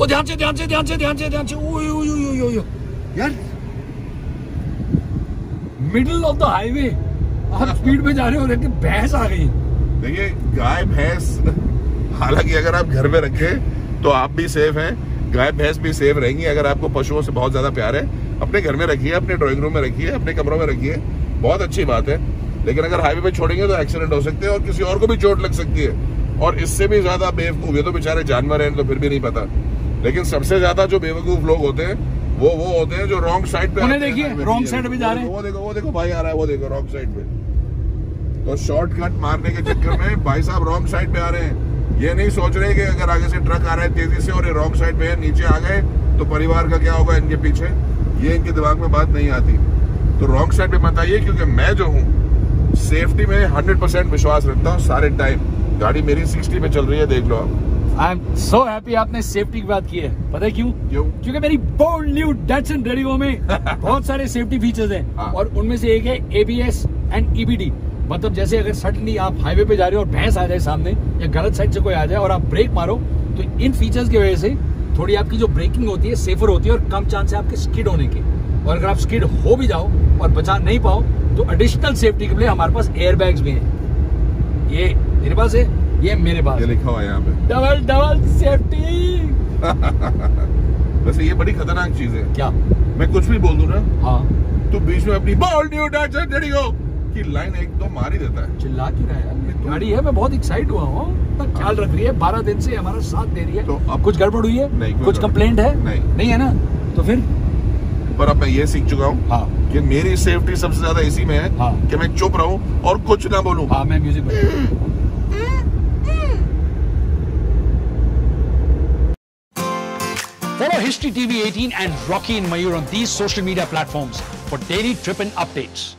ओ ध्यान से ओ यार, मिडल ऑफ द हाईवे आप स्पीड में जा रहे हो, लेकिन भैंस आ गई। देखिए गाय भैंस, हालांकि अगर आप घर में रखें तो आप भी सेफ हैं, गाय भैंस भी सेफ रहेंगी। अगर आपको पशुओं से बहुत ज्यादा प्यार है, अपने घर में रखिए, अपने ड्राइंग रूम में रखिए, अपने कमरों में रखिए, बहुत अच्छी बात है। लेकिन अगर हाईवे पे छोड़ेंगे तो एक्सीडेंट हो सकते हैं और किसी और को भी चोट लग सकती है। और इससे भी ज्यादा बेवकूफ, ये तो बेचारे जानवर हैं तो फिर भी नहीं पता, लेकिन सबसे ज्यादा जो बेवकूफ लोग होते हैं वो होते हैं जो रॉन्ग साइड पे। उन्हें देखिए रॉन्ग साइड पे जा रहे हैं, वो देखो भाई आ रहा है, वो देखो रॉन्ग साइड पे। तो शॉर्टकट मारने के चक्कर में भाई साहब रॉन्ग साइड पे आ रहे हैं, ये नहीं सोच रहे कि अगर आगे से ट्रक आ रहा है तेजी से और ये रॉन्ग साइड पे है, नीचे आ गए तो परिवार का क्या होगा इनके पीछे, ये इनके दिमाग में बात नहीं आती। तो रॉन्ग साइड पे मत आइए, क्योंकि मैं जो हूँ सेफ्टी में 100% विश्वास रखता हूँ सारे टाइम। गाड़ी मेरी 60 पे चल रही है, देख लो आप। आई एम सो हैप्पी आपने सेफ्टी की बात की है, पता है क्यों? क्योंकि मेरी बोल्ड न्यू डैटसन रेडियो में बहुत सारे सेफ्टी फीचर्स हैं। हाँ। और उनमें से एक है ABS एंड EBD। मतलब जैसे अगर सडनली आप हाईवे पे जा रहे हो और भैंस आ जाए सामने, या गलत साइड से कोई आ जाए और आप ब्रेक मारो, तो इन फीचर्स की वजह से थोड़ी आपकी जो ब्रेकिंग होती है सेफर होती है और कम चांस है आपके स्किड होने के। और अगर आप स्किड हो भी जाओ और बचा नहीं पाओ तो एडिशनल सेफ्टी के लिए हमारे पास एयरबैग्स भी हैं। ये मेरे पास है, ये मेरे पास, ये लिखा हुआ है यहाँ पे डबल सेफ्टी। वैसे ये बड़ी खतरनाक चीज है, क्या मैं कुछ भी बोल दूं ना? हाँ। तो बीच में अपनी बोल न्यू डैटसन रेडियो की लाइन एकदम मार ही देता है। चिल्ला क्यों रहा है? गाड़ी है, मैं बहुत एक्साइट हुआ हूँ। ख्याल रख रही है, 12 दिन से हमारा साथ दे रही है। तो अब कुछ गड़बड़ हुई है, कुछ कंप्लेंट है? नहीं है ना, तो फिर पर अब मैं ये सीख चुका हूँ। हाँ। कि मेरी सेफ्टी सबसे ज्यादा इसी में है। हाँ। कि मैं चुप रहूं और कुछ ना बोलूं। हाँ, मैं म्यूजिक बजाऊं। Follow History TV 18 and Rocky and Mayur on these social media platforms for daily trip and updates.